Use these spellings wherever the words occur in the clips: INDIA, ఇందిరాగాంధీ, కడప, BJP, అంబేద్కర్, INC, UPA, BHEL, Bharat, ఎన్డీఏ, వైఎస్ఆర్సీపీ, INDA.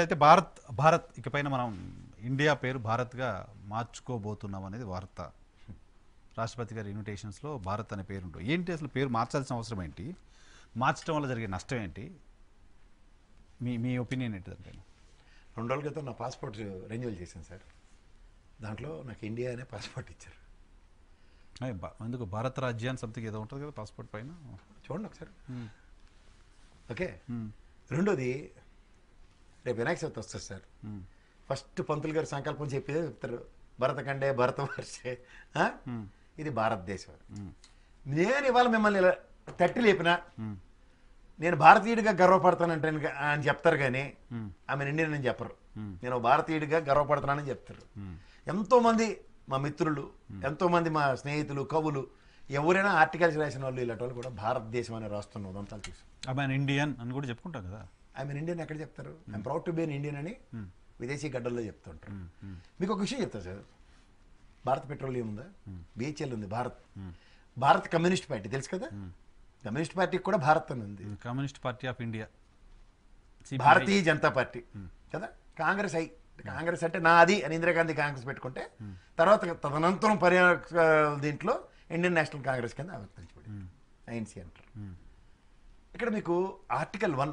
అయితే భారత్ ఇకపైన మనం ఇండియా పేరు భారత్గా మార్చుకోబోతున్నామనేది వార్త. రాష్ట్రపతి గారి ఇన్విటేషన్స్లో భారత్ అనే పేరు ఉంటుంది. ఏంటి అసలు పేరు మార్చాల్సిన అవసరం ఏంటి? మార్చడం వల్ల జరిగే నష్టం ఏంటి? మీ ఒపీనియన్ ఏంటిదంటే? 2 రోజుల క్రితం నా పాస్పోర్ట్ రెన్యువల్ చేశాను సార్. దాంట్లో నాకు ఇండియా అనే పాస్పోర్ట్ ఇచ్చారు. ఎందుకు భారత రాజ్యాన్ని సంథింగ్ ఏదో ఉంటుంది కదా పాస్పోర్ట్ పైన, చూడండి ఒకసారి. ఓకే, రెండోది రేపు వినాయక చవితి వస్తారు సార్. ఫస్ట్ పంతులు గారు సంకల్పం చెప్పేదే చెప్తారు, భరత కండే భరత వర్షే, ఇది భారతదేశం. నేను ఇవాళ మిమ్మల్ని ఇలా తట్టి లేపినా నేను భారతీయుడిగా గర్వపడతానంటే అని చెప్తారు, కానీ ఆమె ఇండియన్ అని చెప్పరు. నేను భారతీయుడిగా గర్వపడుతున్నానని చెప్తారు. ఎంతోమంది మా మిత్రులు, ఎంతోమంది మా స్నేహితులు, కవులు, ఎవరైనా ఆర్టికల్స్ రాసిన వాళ్ళు, ఇలాంటి వాళ్ళు కూడా భారతదేశం అని రాస్తున్న ఉదంతాలు చూసి ఆమె ఇండియన్ అని కూడా చెప్పుకుంటారు కదా. ఐఎమ్ ఇండియన్ ఎక్కడ చెప్తారు? I'm proud to be an Indian అని విదేశీ గడ్డల్లో చెప్తుంటారు. మీకు ఒక విషయం చెప్తారు సార్, భారత్ పెట్రోలియం ఉందా, BHEL ఉంది, భారత్ కమ్యూనిస్ట్ పార్టీ తెలుసు కదా, కమ్యూనిస్ట్ పార్టీకి కూడా భారత్ అని ఉంది, communist party of India, Bharatiya Janata party కదా, కాంగ్రెస్ అంటే నాది అని ఇందిరాగాంధీ కాంగ్రెస్ పెట్టుకుంటే తర్వాత తదనంతరం దీంట్లో ఇండియన్ నేషనల్ కాంగ్రెస్ కింద ఆవర్తించబడింది, INC అంటారు. ఇక్కడ మీకు ఆర్టికల్ 1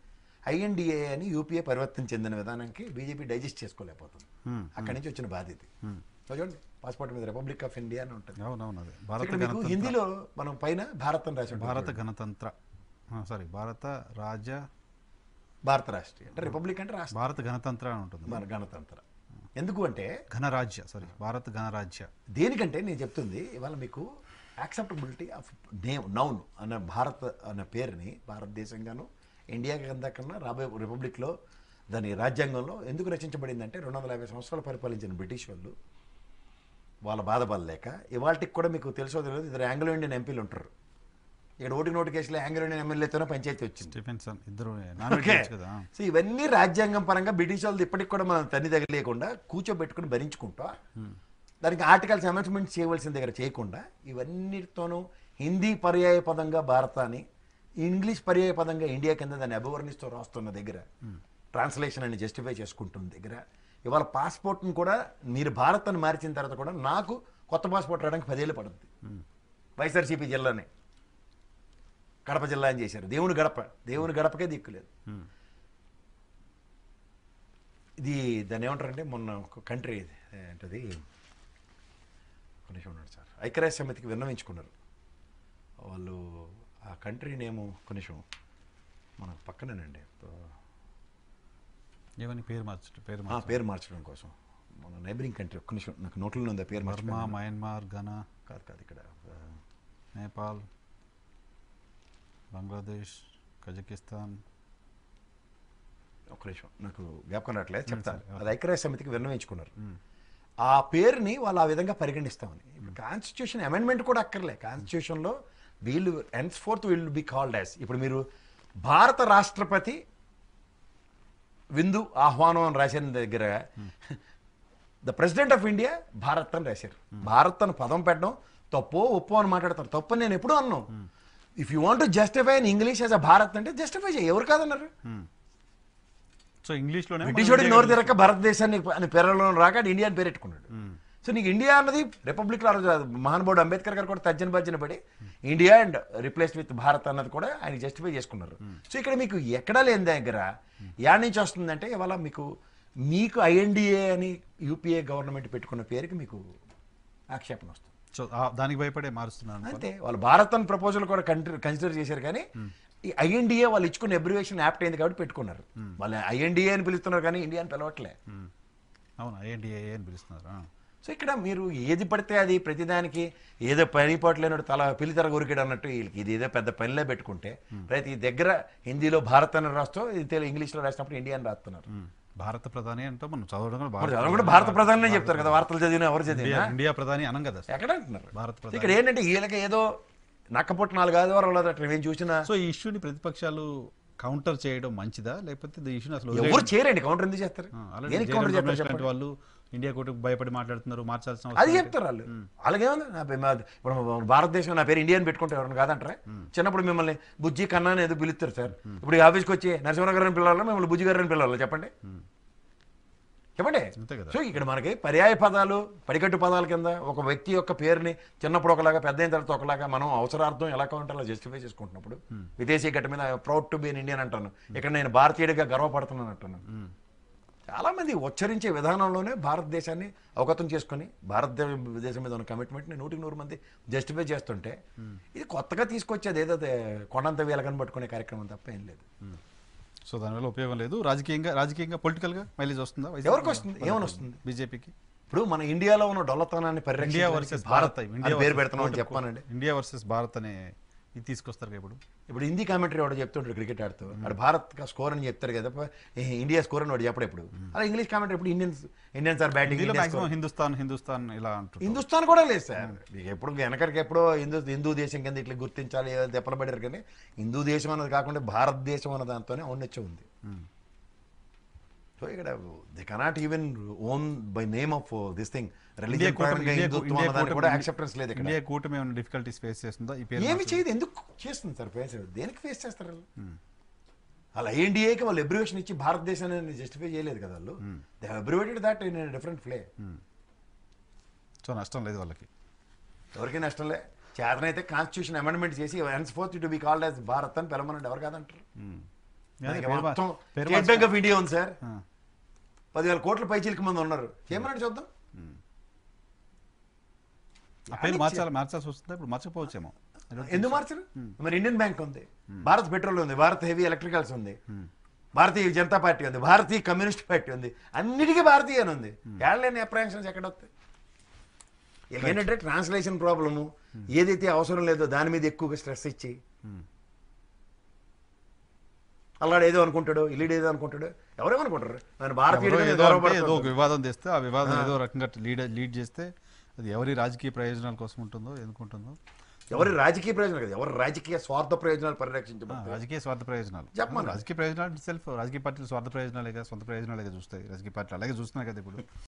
INDA అని UPA పరివర్తన చెందిన విధానానికి BJP డైజెస్ట్ చేసుకోలేకపోతుంది. అక్కడి నుంచి వచ్చిన బాధ్యత చూడండి, పాస్పోర్ట్ మీద రిపబ్లిక్ ఆఫ్ ఇండియా అని ఉంటుంది, హిందీలో మనం పైన భారత్ అని రాసి, భారత రాష్ట్రీయ అంటే రిపబ్లిక్ అంటే రాష్ట్ర, భారత గణతంత్ర అని ఉంటుంది, మన గణతంత్ర ఎందుకు అంటే గణరాజ్య, భారత గణరాజ్య దేనికంటే నేను చెప్తుంది ఇవాళ మీకు యాక్సెప్టబిలిటీ ఆఫ్ నేమ్ నౌన్ అన్న భారత్ అన్న పేరుని భారతదేశంగాను ఇండియా కిందకన్నా రాబోయే రిపబ్లిక్లో దాని రాజ్యాంగంలో ఎందుకు రచించబడిందంటే 250 సంవత్సరాలు పరిపాలించిన బ్రిటిష్ వాళ్ళు వాళ్ళ బాధపడలేక, ఇవాళకి కూడా మీకు తెలుసో తెలియదు ఇద్దరు ఆంగ్లో ఇండియన్ ఎంపీలు ఉంటారు, ఇక్కడ ఓటింగ్ నోటు కేసులో ఆంగ్లో ఇండియన్ ఎమ్మెల్యేతోనే పంచాయతీ వచ్చింది. సో ఇవన్నీ రాజ్యాంగం పరంగా బ్రిటిష్ వాళ్ళు ఇప్పటికి కూడా మనం తన్ని తగలేకుండా కూర్చోబెట్టుకుని భరించుకుంటా, దానికి ఆర్టికల్స్ అమెండ్మెంట్ చేయవలసిన దగ్గర చేయకుండా ఇవన్నిటితోనూ హిందీ పర్యాయ పదంగా భారతాన్ని, ఇంగ్లీష్ పర్యాయ పదంగా ఇండియా కింద దాన్ని అభివర్ణిస్తూ రాస్తున్న దగ్గర, ట్రాన్స్లేషన్ అని జస్టిఫై చేసుకుంటున్న దగ్గర, ఇవాళ పాస్పోర్ట్ని కూడా మీరు భారత్ అని మార్చిన తర్వాత కూడా నాకు కొత్త పాస్పోర్ట్ రావడానికి 10 ఏళ్ళు పడుతుంది. వైఎస్ఆర్సీపీ జిల్లానే కడప జిల్లా అని చేశారు, దేవుని గడపకే దిక్కులేదు. ఇది దాన్ని ఏమంటారంటే మొన్న ఒక కంట్రీ ఏంటది సార్, ఐక్యరాజ్య సమితికి విన్నవించుకున్నారు వాళ్ళు ఆ కంట్రీ నేము, కొంచెం మన పక్కనేనండి, ఏమని పేరు మార్చడం కోసం మన నైబరింగ్ కంట్రీ, కొంచెం నాకు నోట్లో ఉంది పేరు మార్చడం, మయన్మార్, ఘనా కాదు, ఇక్కడ నేపాల్, బంగ్లాదేశ్, కజకిస్తాన్, ఒక నిమిషం నాకు జ్ఞాపకం రావట్లేదు, చెప్తాను. అది ఐక్యరాజ్య సమితికి విన్నవించుకున్నారు ఆ పేరుని వాళ్ళు ఆ విధంగా పరిగణిస్తామని. ఇప్పుడు కాన్స్టిట్యూషన్ అమెండ్మెంట్ కూడా అక్కర్లే, కాన్స్టిట్యూషన్లో వీళ్ళు henceforth will be called as, ఇప్పుడు మీరు భారత రాష్ట్రపతి విందు ఆహ్వానం అని రాసిన దగ్గర the president of India Bharat అని రాశారు. భారత్ అని పదం పెట్టడం తప్పో ఒప్పో అని మాట్లాడతారు, తప్పు నేను ఎప్పుడూ అన్నాను. If you want to justify in English as a Bharat అంటే జస్టిఫై చేయ, ఎవరు కాదన్నారు. సో ఇంగ్లీష్లోనే బ్రిటిషోడి నోరు తిరక్క భారతదేశాన్ని అని పేరులో రాక ఇండియా అని పేరెట్టుకున్నాడు. సో నీకు ఇండియా అన్నది రిపబ్లిక్లో ఆ రోజు మహానుభావుడు అంబేద్కర్ గారు కూడా తర్జన భర్జన పడి India and replaced with Bharat అన్నది కూడా ఆయన జస్టిఫై చేసుకున్నారు. సో ఇక్కడ మీకు ఎక్కడా లేని దగ్గర యాడ్ నుంచి వస్తుందంటే ఇవాళ మీకు INDA అని UPA గవర్నమెంట్ పెట్టుకున్న పేరుకి మీకు ఆక్షేపణ వస్తుంది. సో దానికి భయపడే మారుస్తున్నాను అంటే వాళ్ళు భారత్ అన్న ప్రపోజల్ కూడా కన్సిడర్ చేశారు, కానీ ఈ INDA వాళ్ళు ఇచ్చుకున్న అబ్రివేషన్ యాప్ట్ అయింది కాబట్టి పెట్టుకున్నారు. వాళ్ళు INDA అని పిలుస్తున్నారు కానీ ఇండియా అని పిలవట్లే. అవును, INDA అని పిలుస్తున్నారు. సో ఇక్కడ మీరు ఏది పడితే అది ప్రతిదానికి ఏదో పనిపాటు లేనట్టు పిలితెర గొరికాడు అన్నట్టు వీళ్ళకి ఇది ఏదో పెద్ద పనిలో పెట్టుకుంటే ప్రతి దగ్గర హిందీలో భారత్ అని రాస్తూ ఇంగ్లీష్లో రాసినప్పుడు ఇండియా అని రాస్తున్నారు. భారత ప్రధాని అంటే మనం చదవడం కూడా భారత ప్రధానినే చెప్తారు కదా, వార్తలు చదివినా ఎవరు చదివినా ఇండియా ప్రధాని అనం కదా ఎక్కడ అంటున్నారు భారత ప్రధాని. ఇక్కడ ఏంటంటే వీళ్ళకి ఏదో నక్కపొట్టు 4-5 వారాలు మేము చూసినా. సో ఈ ఇష్యూని ప్రతిపక్షాలు కౌంటర్ చేయడం మంచిదా లేకపోతే ఇష్యూని అసలు ఎవరు చేయరండి, కౌంటర్ ఎందుకు చేస్తారు? వాళ్ళు ఇండియా కోర్టుకు భయపడి మాట్లాడుతున్నారు, మార్చాల్సిన అది చెప్తారు వాళ్ళు. అలాగేమో ఇప్పుడు భారతదేశం నా పేరు ఇండియా అని పెట్టుకుంటే ఎవరైనా కాదంటారా? చిన్నప్పుడు మిమ్మల్ని బుజ్జి కన్నా అనేది పిలుస్తారు సార్, ఇప్పుడు ఈ ఆఫీస్కి వచ్చి నరసింహరావు గారు అని పిల్లవాళ్ళు, మిమ్మల్ని బుజ్జి గారు అని పిల్లవాళ్ళు చెప్పండి చెప్పండి. సో ఇక్కడ మనకి పర్యాయ పదాలు పడికట్టు పదాల కింద ఒక వ్యక్తి యొక్క పేరుని చిన్నప్పుడు ఒకలాగా, పెద్ద అయిన తర్వాత ఒకలాగా మనం అవసరార్థం ఎలా కావాలంటే అలా జస్టిఫై చేసుకుంటున్నప్పుడు, విదేశీ గట్ట మీద proud to be in Indian అంటాను, ఇక్కడ నేను భారతీయుడిగా గర్వపడుతున్నాను అంటాను. చాలామంది ఉచ్చరించే విధానంలోనే భారతదేశాన్ని అవగతం చేసుకుని భారతదేశం మీద ఉన్న కమిట్మెంట్ని 100% జస్టిఫై చేస్తుంటే, ఇది కొత్తగా తీసుకొచ్చేది ఏదో కొండంత వీలకని పట్టుకునే కార్యక్రమం తప్ప ఏం లేదు. సో దానివల్ల ఉపయోగం లేదు. రాజకీయంగా పొలిటికల్గా మైలేజ్ వస్తుందా? ఎవరికి వస్తుంది? ఏమని వస్తుంది? బీజేపీకి. ఇప్పుడు మన ఇండియాలో ఉన్న డొల్లతనాన్ని ఇండియా వర్సెస్ భారత్ పేరు పెడుతున్నామని చెప్పానండి, ఇండియా వర్సెస్ భారత్ అనే ఇది తీసుకొస్తారు. ఇప్పుడు హిందీ కామెంటరీ వాడు చెప్తుంటాడు క్రికెట్ ఆడుతూ, వాడు భారత్ స్కోర్ అని చెప్తారు కదా, ఇండియా స్కోర్ అని వాడు చెప్పడప్పుడు. అలా ఇంగ్లీష్ కామెంటరీ ఇప్పుడు ఇండియన్స్ ఆర్ బ్యాటింగ్, హిందుస్థాన్ ఇలా అంటారు. హిందుస్థాన్ కూడా లేదు సార్, ఎప్పుడు వెనకరికి ఎప్పుడో హిందూ దేశం కింద ఇట్లా గుర్తించాలి దెబ్బలబడారు, కానీ హిందూ దేశం అన్నది కాకుండా భారతదేశం అన్న దాంతోనే ఔన్నత్యం ఉంది. సో ఇక్కడ they cannot even own by name of this thing religion పరంగా హిందుత్వం అనేది కూడా యాక్సెప్టెన్స్ లేదు. ఇక్కడ ఇండియా కూటమి ఏమైనా డిఫికల్టీస్ ఫేస్ చేస్తుందా? ఈ పేరు ఏమీ చేయదు. ఎందుకు చేస్తుంది సార్? ఫేస్ దేనికి ఫేస్ చేస్తారు? అలా ఎన్డీఏకి వాళ్ళు అబ్రివేషన్ ఇచ్చి భారతదేశాన్ని జస్టిఫై చేయలేదు కదా, వాళ్ళు they have abbreviated that in different ఫ్లే. సో నష్టం లేదు వాళ్ళకి, ఎవరికి నష్టం లేదు. చేతనైతే కాన్స్టిట్యూషన్ అమెండ్మెంట్ చేసి henceforth to be called as Bharat అని పెరమనండి, ఎవరు కాదంటారు? స్టేట్ బ్యాంక్ ఆఫ్ ఇండియా ఉంది సార్, 10,000 కోట్ల పైచీలకు మంది ఉన్నారు, ఏమన్నాడు చూద్దాం. మార్చాల్సి వస్తుందా? ఇప్పుడు మార్చకపోవచ్చేమో. ఎందుకు మార్చరు? మరి ఇండియన్ బ్యాంక్ ఉంది, భారత్ పెట్రోలియం ఉంది, భారత్ హెవీ ఎలక్ట్రికల్స్ ఉంది, భారతీయ జనతా పార్టీ ఉంది, భారతీయ కమ్యూనిస్ట్ పార్టీ ఉంది, అన్నిటికీ భారతీయ ఉంది. ఏళ్ళని అప్రహెన్షన్స్ ఎక్కడ వస్తాయి? ఏంటంటే ట్రాన్స్లేషన్ ప్రాబ్లము, ఏదైతే అవసరం లేదో దాని మీద ఎక్కువగా స్ట్రెస్ ఇచ్చి అలాడు ఏదో అనుకుంటాడు, ఇల్లీడ్ ఏదో అనుకుంటాడు, ఎవరేమనుకుంటారు? ఆయన భారతీయుడు వివాదం చేస్తే ఆ వివాదం ఏదో రకంగా లీడ్ చేస్తే అది ఎవరి రాజకీయ ప్రయోజనాల కోసం ఉంటుందో ఎందుకుంటుందో, ఎవరి రాజకీయ ప్రయోజనాలు కదా, ఎవరి రాజకీయ స్వార్థ ప్రయోజనాలు పరిరక్షించబడతాయి. రాజకీయ స్వార్థ ప్రయోజనాలు చెప్పమని రాజకీయ ప్రయోజనాలు సెల్ఫ్ రాజకీయ పార్టీలు స్వార్థ ప్రయోజనాలే కదా, సొంత ప్రయోజనాలే చూస్తాయి రాజకీయ పార్టీలు, అలాగే చూస్తున్నాయి కదా ఇప్పుడు.